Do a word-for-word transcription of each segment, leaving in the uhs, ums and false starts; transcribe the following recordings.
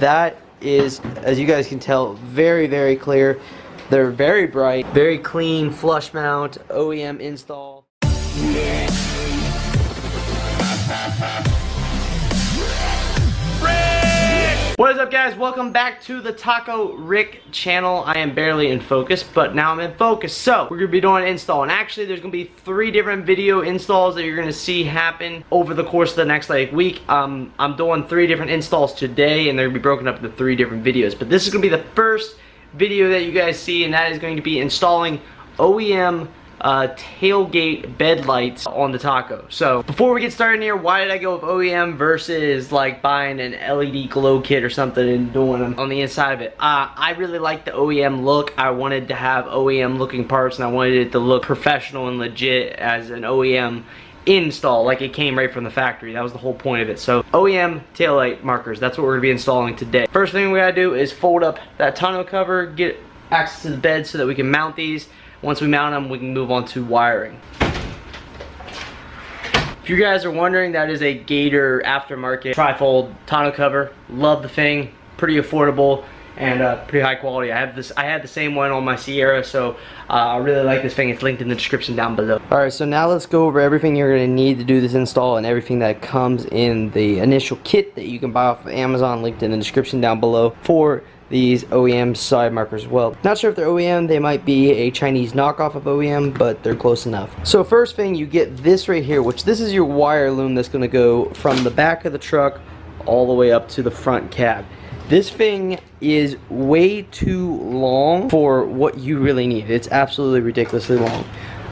That is, as you guys can tell, very, very clear. They're very bright, very clean, flush mount, O E M install. What is up, guys? Welcome back to the Taco Rick channel. I am barely in focus, but now I'm in focus. So we're gonna be doing an install, and actually there's gonna be three different video installs that you're gonna see happen over the course of the next like week. Um, I'm doing three different installs today, and they're gonna be broken up into three different videos. But this is gonna be the first video that you guys see, and that is going to be installing O E M Uh, tailgate bed lights on the Taco. So before we get started here, why did I go with O E M versus like buying an L E D glow kit or something and doing them on the inside of it? Uh, I really like the O E M look. I wanted to have O E M looking parts, and I wanted it to look professional and legit as an O E M install, like it came right from the factory. That was the whole point of it. So O E M taillight markers, that's what we're gonna be installing today. First thing we gotta do is fold up that tonneau cover, get access to the bed so that we can mount these. Once we mount them, we can move on to wiring. If you guys are wondering, that is a Gator aftermarket trifold tonneau cover. Love the thing, pretty affordable and uh, pretty high quality. I have this. I had the same one on my Sierra, so uh, I really like this thing. It's linked in the description down below. All right, so now let's go over everything you're going to need to do this install and everything that comes in the initial kit that you can buy off of Amazon, linked in the description down below, for these O E M side markers. Well, not sure if they're O E M, they might be a Chinese knockoff of O E M, but they're close enough. So first thing, you get this right here, which this is your wire loom that's gonna go from the back of the truck all the way up to the front cab. This thing is way too long for what you really need. It's absolutely ridiculously long.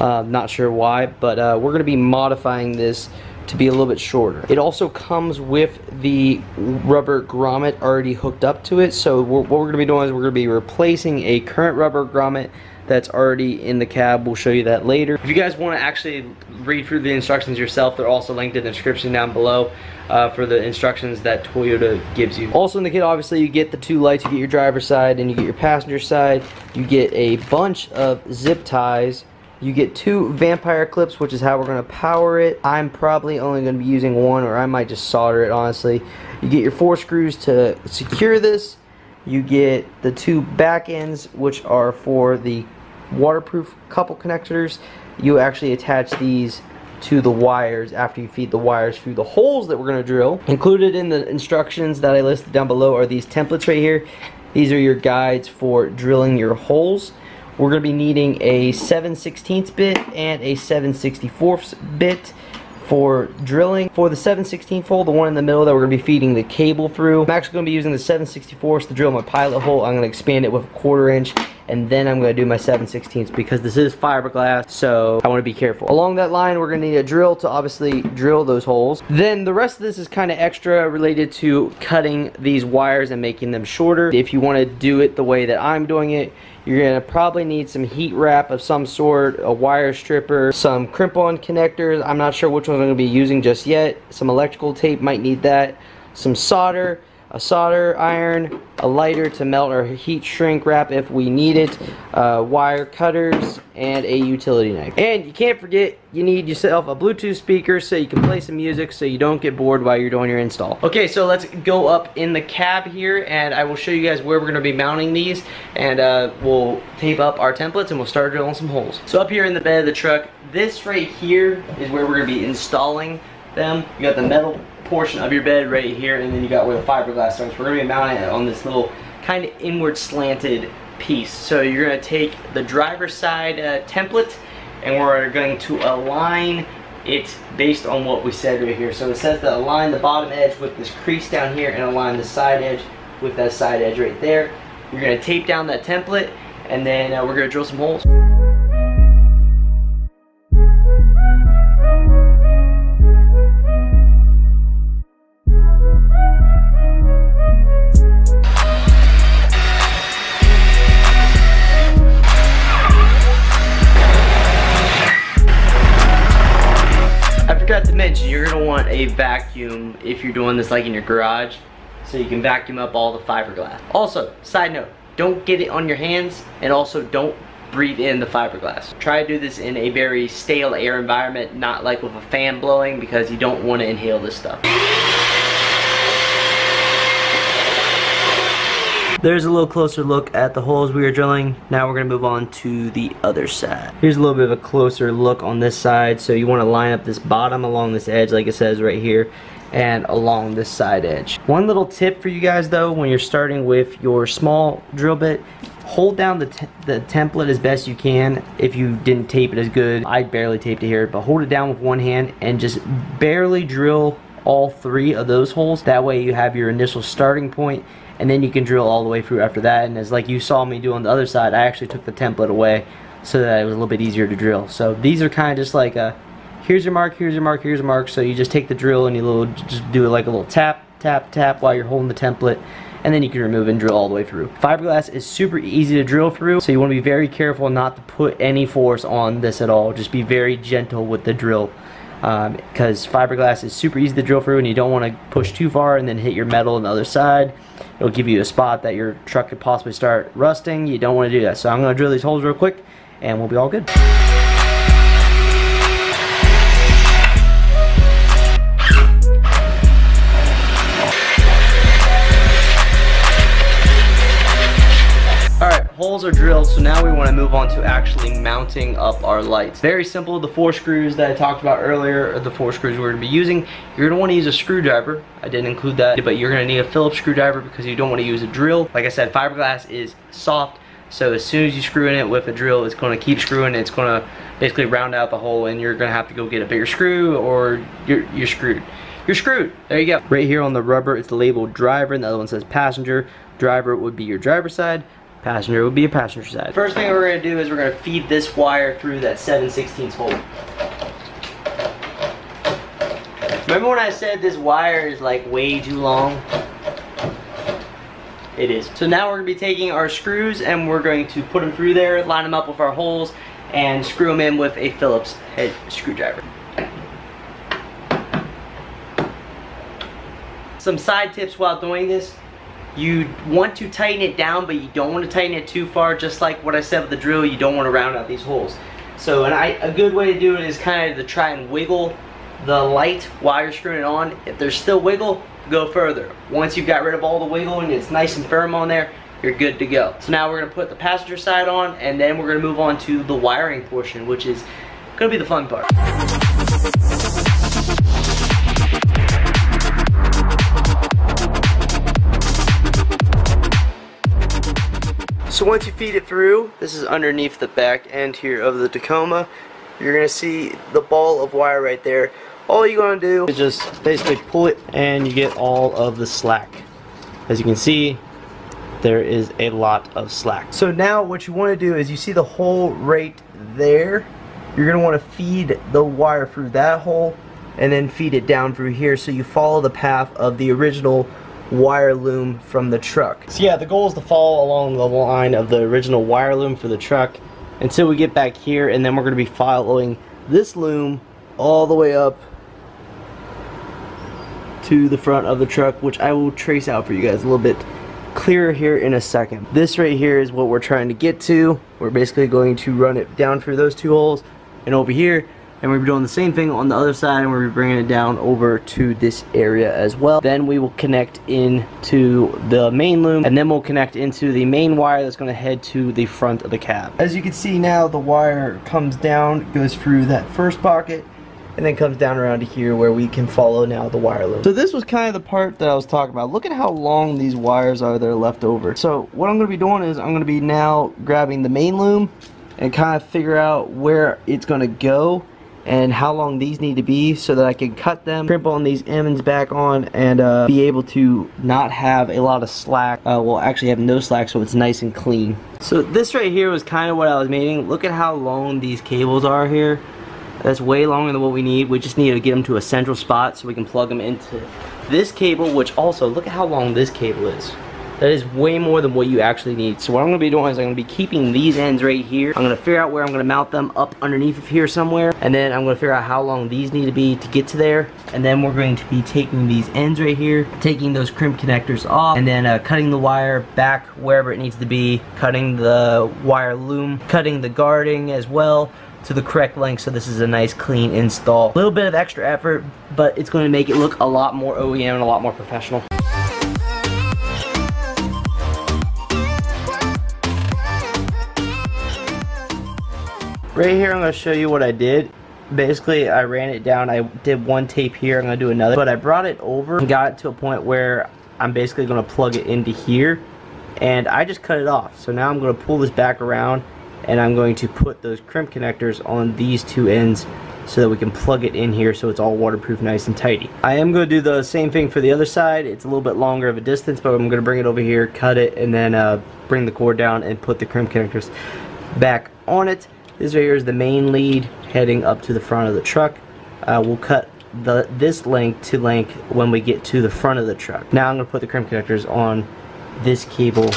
Uh, not sure why, but uh, we're gonna be modifying this to be a little bit shorter. It also comes with the rubber grommet already hooked up to it, so we're, what we're gonna be doing is we're gonna be replacing a current rubber grommet that's already in the cab. We'll show you that later. If you guys want to actually read through the instructions yourself, they're also linked in the description down below uh, for the instructions that Toyota gives you. Also in the kit, obviously, you get the two lights. You get your driver's side and you get your passenger side. You get a bunch of zip ties. You get two vampire clips, which is how we're gonna power it. I'm probably only gonna be using one, or I might just solder it, honestly. You get your four screws to secure this. You get the two back ends, which are for the waterproof couple connectors. You actually attach these to the wires after you feed the wires through the holes that we're gonna drill. Included in the instructions that I listed down below are these templates right here. These are your guides for drilling your holes. We're going to be needing a seven sixteenths bit and a seven sixty-fourths bit for drilling. For the seven sixteenth hole, the one in the middle that we're going to be feeding the cable through, I'm actually going to be using the seven sixty-fourths to drill my pilot hole. I'm going to expand it with a quarter inch, and then I'm going to do my seven sixteenths because this is fiberglass, so I want to be careful. Along that line, we're going to need a drill to obviously drill those holes. Then the rest of this is kind of extra related to cutting these wires and making them shorter. If you want to do it the way that I'm doing it, you're gonna probably need some heat wrap of some sort, a wire stripper, some crimp-on connectors. I'm not sure which ones I'm gonna be using just yet. Some electrical tape, might need that. Some solder, a solder iron, a lighter to melt or heat shrink wrap if we need it, uh, wire cutters, and a utility knife. And you can't forget, you need yourself a Bluetooth speaker so you can play some music so you don't get bored while you're doing your install. Okay, so let's go up in the cab here, and I will show you guys where we're gonna be mounting these, and uh, we'll tape up our templates and we'll start drilling some holes. So up here in the bed of the truck, this right here is where we're gonna be installing them. You got the metal portion of your bed right here, and then you got where the fiberglass starts. We're gonna be mounting it on this little kind of inward slanted piece. So you're gonna take the driver's side uh, template, and we're going to align it based on what we said right here. So it says to align the bottom edge with this crease down here and align the side edge with that side edge right there. You're gonna tape down that template, and then uh, we're gonna drill some holes. You're gonna want a vacuum if you're doing this like in your garage, so you can vacuum up all the fiberglass. Also, side note, don't get it on your hands, and also don't breathe in the fiberglass. Try to do this in a very stale air environment, not like with a fan blowing, because you don't want to inhale this stuff. There's a little closer look at the holes we were drilling. Now we're going to move on to the other side. Here's a little bit of a closer look on this side. So you want to line up this bottom along this edge like it says right here, and along this side edge. One little tip for you guys though, when you're starting with your small drill bit, hold down the, te the template as best you can. If you didn't tape it as good, I barely taped it here, but hold it down with one hand and just barely drill all three of those holes. That way you have your initial starting point, and then you can drill all the way through after that. And as like you saw me do on the other side, I actually took the template away so that it was a little bit easier to drill. So these are kind of just like a, here's your mark, here's your mark, here's your mark. So you just take the drill and you little, just do it like a little tap, tap, tap while you're holding the template, and then you can remove and drill all the way through. Fiberglass is super easy to drill through, so you want to be very careful not to put any force on this at all. Just be very gentle with the drill, because um, fiberglass is super easy to drill through, and you don't want to push too far and then hit your metal on the other side. It'll give you a spot that your truck could possibly start rusting. You don't want to do that. So I'm going to drill these holes real quick and we'll be all good. Holes are drilled, so now we want to move on to actually mounting up our lights. Very simple. The four screws that I talked about earlier are the four screws we're going to be using. You're going to want to use a screwdriver. I didn't include that, but you're going to need a Phillips screwdriver because you don't want to use a drill. Like I said, fiberglass is soft, so as soon as you screw in it with a drill, it's going to keep screwing. It's going to basically round out the hole, and you're going to have to go get a bigger screw, or you're, you're screwed. You're screwed. There you go. Right here on the rubber, it's labeled driver, and the other one says passenger. Driver would be your driver's side. Passenger would be a passenger side. First thing we're going to do is we're going to feed this wire through that seven sixteenths hole. Remember when I said this wire is like way too long? It is. So now we're going to be taking our screws and we're going to put them through there, line them up with our holes, and screw them in with a Phillips head screwdriver. Some side tips while doing this. You want to tighten it down, but you don't want to tighten it too far. Just like what I said with the drill, you don't want to round out these holes. So and I, a good way to do it is kind of to try and wiggle the light while you're screwing it on. If there's still wiggle, go further. Once you've got rid of all the wiggle and it's nice and firm on there, you're good to go. So now we're going to put the passenger side on, and then we're going to move on to the wiring portion, which is going to be the fun part. So once you feed it through, this is underneath the back end here of the Tacoma. You're going to see the ball of wire right there. All you're going to do is just basically pull it, and you get all of the slack. As you can see, there is a lot of slack. So now what you want to do is, you see the hole right there. You're going to want to feed the wire through that hole and then feed it down through here, so you follow the path of the original wire loom from the truck. So yeah, the goal is to follow along the line of the original wire loom for the truck until we get back here, and then we're going to be following this loom all the way up to the front of the truck, which I will trace out for you guys a little bit clearer here in a second. This right here is what we're trying to get to. We're basically going to run it down through those two holes and over here, and we'll be doing the same thing on the other side, and we'll be bringing it down over to this area as well. Then we will connect into the main loom, and then we'll connect into the main wire that's going to head to the front of the cab. As you can see now, the wire comes down, goes through that first pocket, and then comes down around to here where we can follow now the wire loop. So this was kind of the part that I was talking about. Look at how long these wires are that are left over. So what I'm going to be doing is I'm going to be now grabbing the main loom and kind of figure out where it's going to go and how long these need to be, so that I can cut them, crimp on these ends back on, and uh, be able to not have a lot of slack. Uh, well, actually have no slack, so it's nice and clean. So this right here was kind of what I was meaning. Look at how long these cables are here. That's way longer than what we need. We just need to get them to a central spot so we can plug them into this cable, which also, look at how long this cable is. That is way more than what you actually need. So what I'm going to be doing is I'm going to be keeping these ends right here. I'm going to figure out where I'm going to mount them up underneath of here somewhere. And then I'm going to figure out how long these need to be to get to there. And then we're going to be taking these ends right here, taking those crimp connectors off, and then uh, cutting the wire back wherever it needs to be, cutting the wire loom, cutting the guarding as well to the correct length, so this is a nice clean install. A little bit of extra effort, but it's going to make it look a lot more O E M and a lot more professional. Right here, I'm going to show you what I did. Basically, I ran it down. I did one tape here. I'm going to do another. But I brought it over and got it to a point where I'm basically going to plug it into here. And I just cut it off. So now I'm going to pull this back around. And I'm going to put those crimp connectors on these two ends so that we can plug it in here so it's all waterproof, nice and tidy. I am going to do the same thing for the other side. It's a little bit longer of a distance, but I'm going to bring it over here, cut it, and then uh, bring the cord down and put the crimp connectors back on it. This right here is the main lead heading up to the front of the truck. Uh, we'll cut the this length to length when we get to the front of the truck. Now I'm going to put the crimp connectors on this cable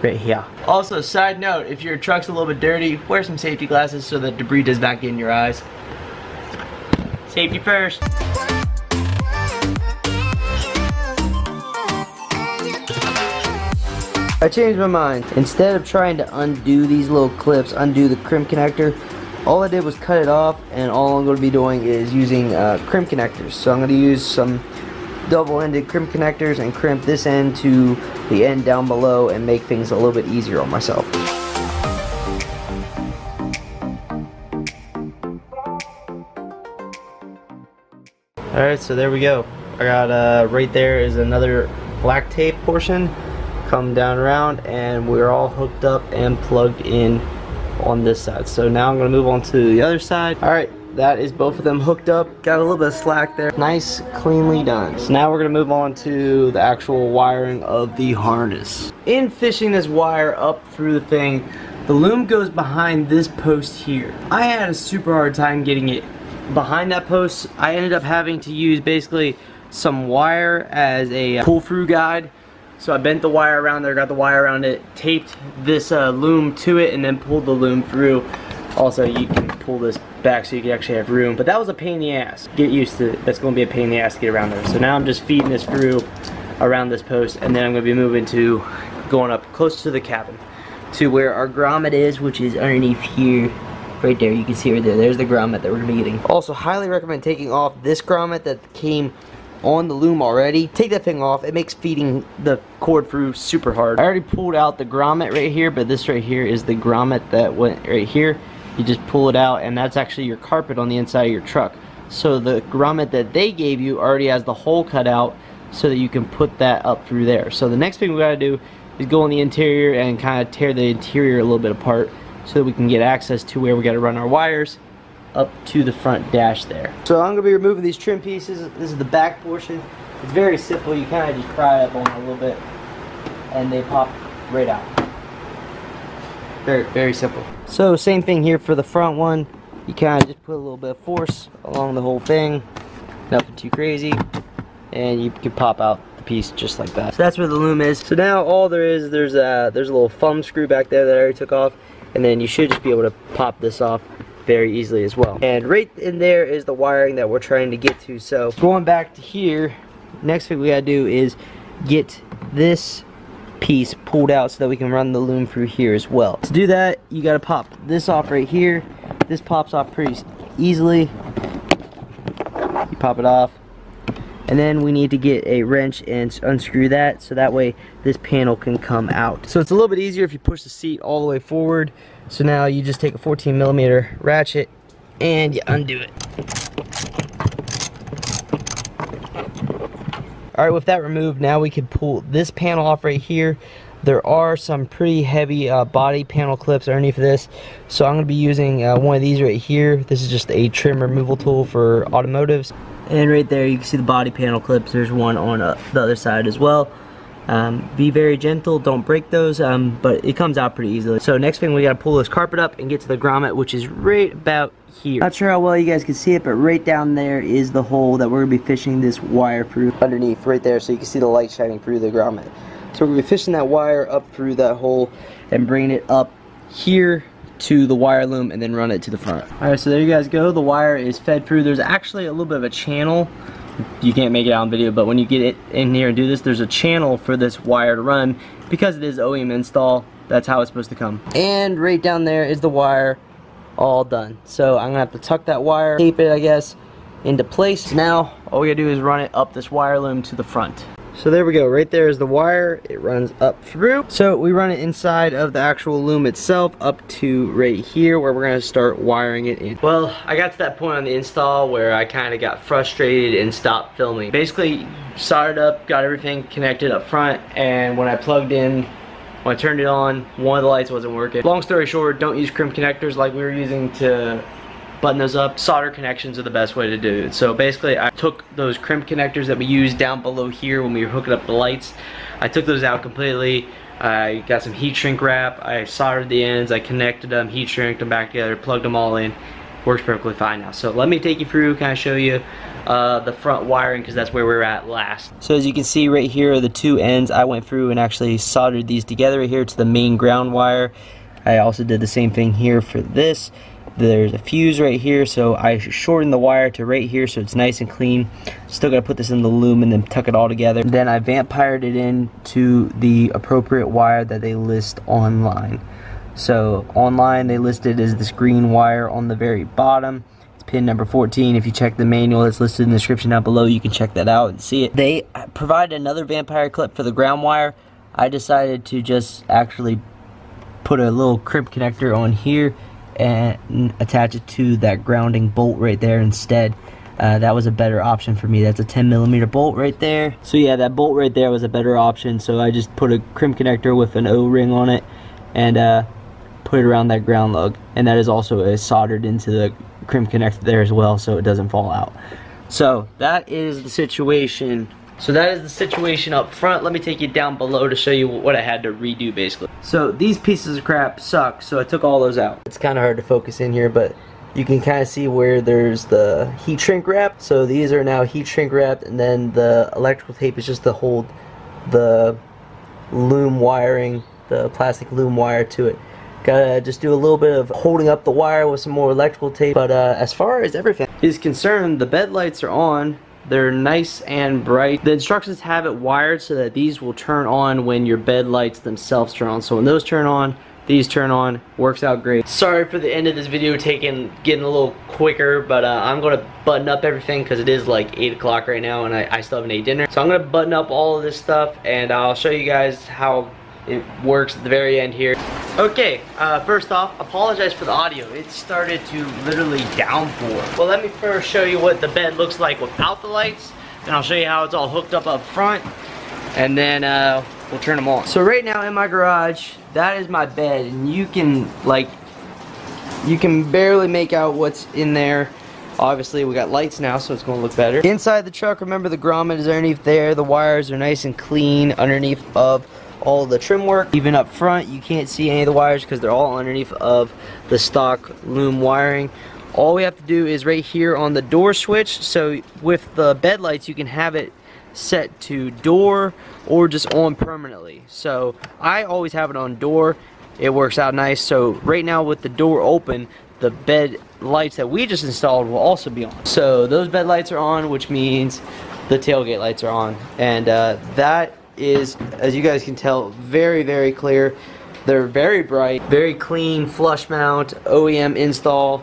right here. Also, side note, if your truck's a little bit dirty, wear some safety glasses so that debris does not get in your eyes. Safety first. I changed my mind. Instead of trying to undo these little clips, undo the crimp connector, all I did was cut it off, and all I'm going to be doing is using uh, crimp connectors. So I'm going to use some double-ended crimp connectors and crimp this end to the end down below and make things a little bit easier on myself. Alright, so there we go. I got uh, right there is another black tape portion. Come down around and we're all hooked up and plugged in on this side. So now I'm going to move on to the other side. Alright. That is both of them hooked up. Got a little bit of slack there. Nice, cleanly done. So now we're gonna move on to the actual wiring of the harness. In fishing this wire up through the thing, the loom goes behind this post here. I had a super hard time getting it behind that post. I ended up having to use basically some wire as a pull-through guide. So I bent the wire around there, got the wire around it, taped this uh, loom to it, and then pulled the loom through. Also, you can pull this back so you can actually have room, but that was a pain in the ass. Get used to it. That's going to be a pain in the ass to get around there. So now I'm just feeding this through around this post, and then I'm going to be moving to going up close to the cabin to where our grommet is, which is underneath here. Right there, you can see right there. There's the grommet that we're going to be getting. Also, highly recommend taking off this grommet that came on the loom already. Take that thing off. It makes feeding the cord through super hard. I already pulled out the grommet right here, but this right here is the grommet that went right here. You just pull it out, and that's actually your carpet on the inside of your truck. So the grommet that they gave you already has the hole cut out so that you can put that up through there. So the next thing we gotta do is go in the interior and kind of tear the interior a little bit apart so that we can get access to where we gotta run our wires up to the front dash there. So I'm gonna be removing these trim pieces. This is the back portion. It's very simple. You kind of just pry up on it a little bit and they pop right out. Very, very simple. So same thing here for the front one. You kind of just put a little bit of force along the whole thing. Nothing too crazy. And you can pop out the piece just like that. So that's where the loom is. So now all there is, there's a, there's a little thumb screw back there that I already took off. And then you should just be able to pop this off very easily as well. And right in there is the wiring that we're trying to get to. So going back to here, next thing we gotta do is get this piece pulled out so that we can run the loom through here as well. To do that, you gotta pop this off right here. This pops off pretty easily. You pop it off. And then we need to get a wrench and unscrew that so that way this panel can come out. So it's a little bit easier if you push the seat all the way forward. So now you just take a fourteen millimeter ratchet and you undo it. Alright, with that removed, now we can pull this panel off right here. There are some pretty heavy uh, body panel clips underneath this. So I'm going to be using uh, one of these right here. This is just a trim removal tool for automotives. And right there you can see the body panel clips. There's one on uh, the other side as well. Um, be very gentle, don't break those, um, but it comes out pretty easily. So next thing, we got to pull this carpet up and get to the grommet, which is right about here. Not sure how well you guys can see it, but right down there is the hole that we're going to be fishing this wire through underneath right there, so you can see the light shining through the grommet. So we're going to be fishing that wire up through that hole and bringing it up here to the wire loom and then run it to the front. Alright, so there you guys go. The wire is fed through. There's actually a little bit of a channel. You can't make it out on video, but when you get it in here and do this, there's a channel for this wire to run because it is O E M install. That's how it's supposed to come. And right down there is the wire all done. So I'm gonna have to tuck that wire, tape it, I guess, into place. Now all we gotta do is run it up this wire loom to the front. So there we go, right there is the wire. It runs up through. So we run it inside of the actual loom itself up to right here where we're gonna start wiring it in. Well, I got to that point on the install where I kinda got frustrated and stopped filming. Basically, soldered up, got everything connected up front, and when I plugged in, when I turned it on, one of the lights wasn't working. Long story short, don't use crimp connectors like we were using to button those up. Solder connections are the best way to do it. So basically I took those crimp connectors that we used down below here when we were hooking up the lights. I took those out completely. I got some heat shrink wrap. I soldered the ends. I connected them, heat shrinked them back together, plugged them all in. Works perfectly fine now. So let me take you through, kind of show you uh, the front wiring because that's where we were at last. So as you can see right here are the two ends. I went through and actually soldered these together right here to the main ground wire. I also did the same thing here for this. There's a fuse right here, so I shortened the wire to right here so it's nice and clean. Still gotta put this in the loom and then tuck it all together. Then I vampired it in to the appropriate wire that they list online. So online they listed as this green wire on the very bottom. It's pin number fourteen. If you check the manual that's listed in the description down below, you can check that out and see it. They provide another vampire clip for the ground wire. I decided to just actually put a little crimp connector on here and attach it to that grounding bolt right there instead. Uh, that was a better option for me. That's a ten millimeter bolt right there. So yeah, that bolt right there was a better option. So I just put a crimp connector with an O-ring on it and uh, put it around that ground lug. And that is also uh, soldered into the crimp connector there as well so it doesn't fall out. So that is the situation. So that is the situation up front. Let me take you down below to show you what I had to redo basically. So these pieces of crap suck, so I took all those out. It's kind of hard to focus in here, but you can kind of see where there's the heat shrink wrap. So these are now heat shrink wrapped, and then the electrical tape is just to hold the loom wiring, the plastic loom wire to it. Gotta just do a little bit of holding up the wire with some more electrical tape. But uh, as far as everything is concerned, the bed lights are on. They're nice and bright. The instructions have it wired so that these will turn on when your bed lights themselves turn on. So when those turn on, these turn on. Works out great. Sorry for the end of this video taking getting a little quicker, but uh, I'm going to button up everything because it is like eight o'clock right now and I, I still haven't ate dinner. So I'm going to button up all of this stuff and I'll show you guys how it works at the very end here. Okay, uh, first off, apologize for the audio. It started to literally downpour. Well, let me first show you what the bed looks like without the lights, and I'll show you how it's all hooked up up front, and then uh, we'll turn them on. So right now in my garage, that is my bed, and you can, like, you can barely make out what's in there. Obviously, we got lights now, so it's going to look better. Inside the truck, remember the grommet is underneath there. The wires are nice and clean underneath of all the trim work. Even up front, you can't see any of the wires because they're all underneath of the stock loom wiring. All we have to do is right here on the door switch. So with the bed lights, you can have it set to door or just on permanently. So I always have it on door. It works out nice. So right now with the door open, the bed lights that we just installed will also be on. So those bed lights are on, which means the tailgate lights are on. And uh, that is, as you guys can tell, very very clear. They're very bright, very clean, flush mount, O E M install.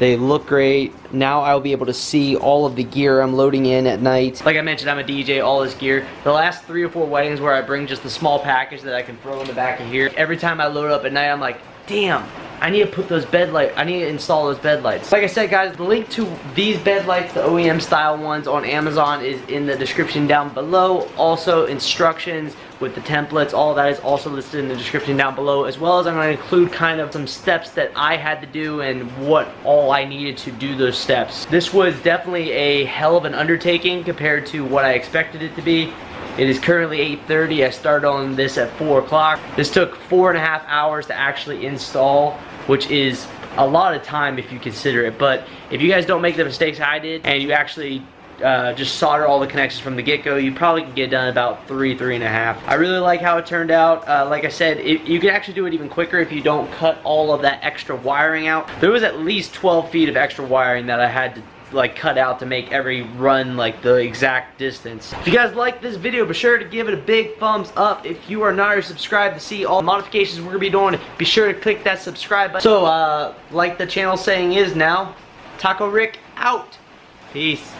They look great. Now I'll be able to see all of the gear I'm loading in at night. Like I mentioned, I'm a D J, all this gear. The last three or four weddings where I bring just the small package that I can throw in the back of here, every time I load up at night, I'm like, damn, I need to put those bed lights, I need to install those bed lights. Like I said, guys, the link to these bed lights, the O E M style ones on Amazon, is in the description down below. Also, instructions with the templates, all that is also listed in the description down below, as well as I'm going to include kind of some steps that I had to do and what all I needed to do those steps. This was definitely a hell of an undertaking compared to what I expected it to be. It is currently eight thirty. I started on this at four o'clock. This took four and a half hours to actually install, which is a lot of time if you consider it. But if you guys don't make the mistakes I did and you actually uh, just solder all the connections from the get-go, you probably can get done about three, three and a half. I really like how it turned out. Uh, like I said, it, you can actually do it even quicker if you don't cut all of that extra wiring out. There was at least twelve feet of extra wiring that I had to like cut out to make every run like the exact distance. If you guys like this video, be sure to give it a big thumbs up. If you are not already subscribed to see all the modifications we're gonna be doing, be sure to click that subscribe button. So uh like the channel saying is now, Taco Rick out. Peace.